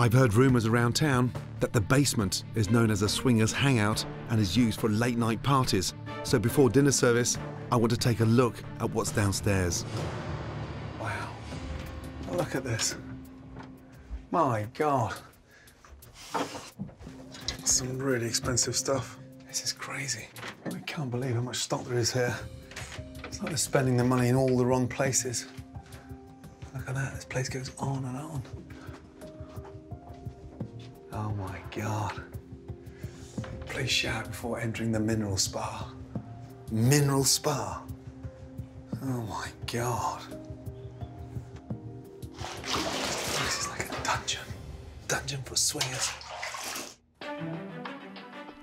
I've heard rumours around town that the basement is known as a swingers hangout and is used for late night parties. So before dinner service, I want to take a look at what's downstairs. Wow, look at this. My God. Some really expensive stuff. This is crazy. I can't believe how much stock there is here. It's like they're spending their money in all the wrong places. Look at that, this place goes on and on. Oh my God. Please shout before entering the mineral spa. Mineral spa? Oh my God. This is like a dungeon. Dungeon for swingers.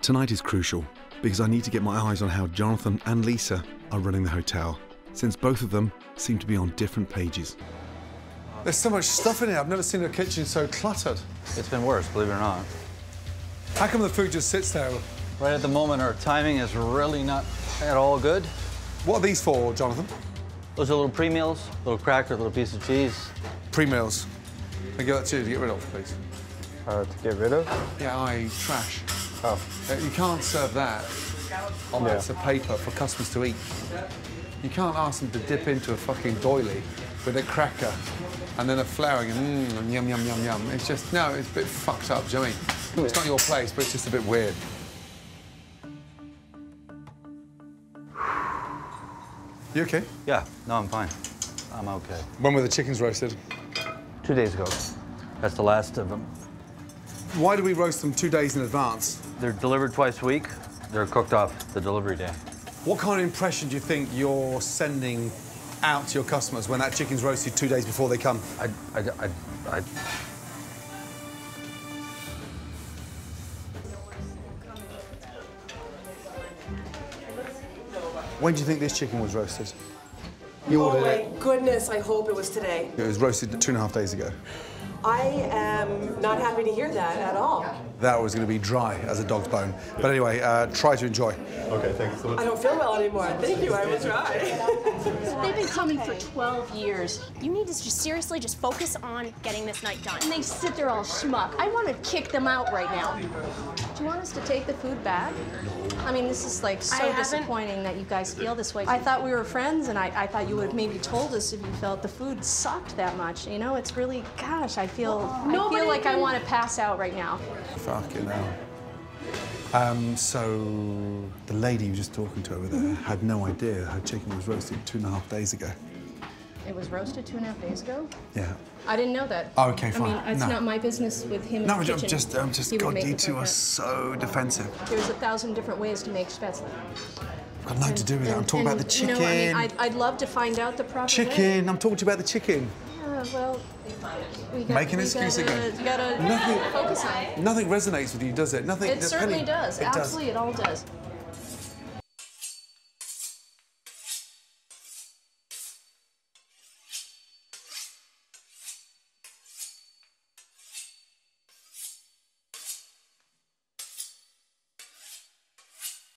Tonight is crucial because I need to get my eyes on how Jonathan and Lisa are running the hotel, since both of them seem to be on different pages. There's so much stuff in here. I've never seen a kitchen so cluttered. It's been worse, believe it or not. How come the food just sits there? Right at the moment, our timing is really not at all good. What are these for, Jonathan? Those are little pre-meals, little cracker, little piece of cheese. Pre-meals. I give that to you to get rid of, please. To get rid of? Yeah, I trash. Oh. You can't serve that on bits of paper for customers to eat. You can't ask them to dip into a fucking doily with a cracker and then a flowering and yum, yum, yum, yum. It's just, no, it's a bit fucked up, do you know what I mean? It's not your place, but it's just a bit weird. You okay? Yeah, no, I'm fine. I'm okay. When were the chickens roasted? 2 days ago. That's the last of them. Why do we roast them 2 days in advance? They're delivered twice a week. They're cooked off the delivery day. What kind of impression do you think you're sending out to your customers when that chicken's roasted 2 days before they come? When do you think this chicken was roasted? You ordered it. Oh my goodness, I hope it was today. It was roasted 2.5 days ago. I am not happy to hear that at all. That was going to be dry as a dog's bone. But anyway, try to enjoy. OK, thanks so much. I don't feel well anymore. Thank you, I will try. They've been coming for 12 years. You need to just seriously just focus on getting this night done. And they sit there all schmuck. I want to kick them out right now. Do you want us to take the food back? I mean, this is like so disappointing that you guys feel this way. I thought we were friends, and I thought you would have maybe told us if you felt the food sucked that much. You know, it's really, gosh, I feel like I want to pass out right now. Fucking hell. So the lady you were just talking to over there had no idea her chicken was roasted 2.5 days ago. It was roasted 2.5 days ago? Yeah. I didn't know that. Oh, okay, fine. I mean, it's not my business with him. No, I'm just God, you two are so defensive. There's 1,000 different ways to make spätzle. I've got nothing to do with that. I'm talking about the chicken. You know, I mean, I'd love to find out the proper way. I'm talking to you about the chicken. Yeah, well, we got, make an excuse again. You gotta focus on it. Nothing resonates with you, does it? Nothing. It certainly does. Absolutely, it all does.